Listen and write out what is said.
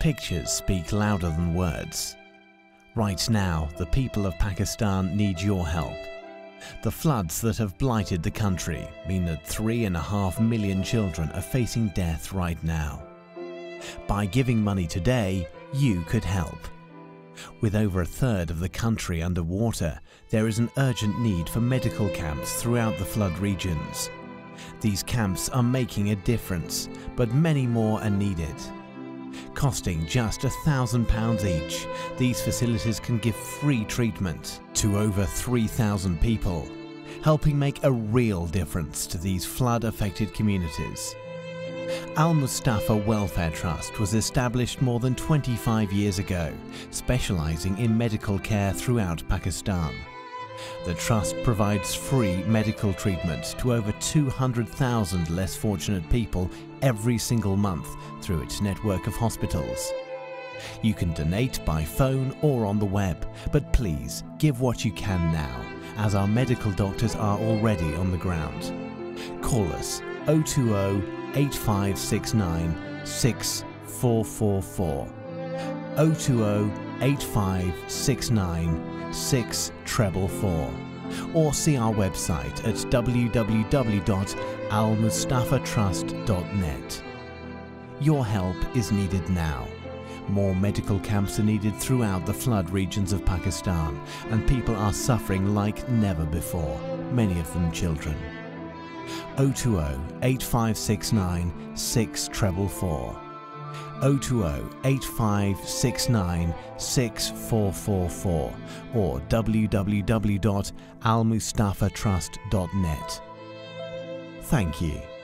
Pictures speak louder than words. Right now, the people of Pakistan need your help. The floods that have blighted the country mean that 3.5 million children are facing death right now. By giving money today, you could help. With over a third of the country underwater, there is an urgent need for medical camps throughout the flood regions. These camps are making a difference, but many more are needed. Costing just £1,000 each, these facilities can give free treatment to over 3,000 people, helping make a real difference to these flood-affected communities. Al Mustafa Welfare Trust was established more than 25 years ago, specialising in medical care throughout Pakistan. The Trust provides free medical treatment to over 200,000 less fortunate people every single month through its network of hospitals. You can donate by phone or on the web, but please give what you can now, as our medical doctors are already on the ground. Call us 020 8569 6444. 020 8569 6444, or see our website at www.almustafatrust.net. Your help is needed now. More medical camps are needed throughout the flood regions of Pakistan, and people are suffering like never before, many of them children. 020 8569 6444. 020 8569 6444 or www.almustafatrust.net. Thank you.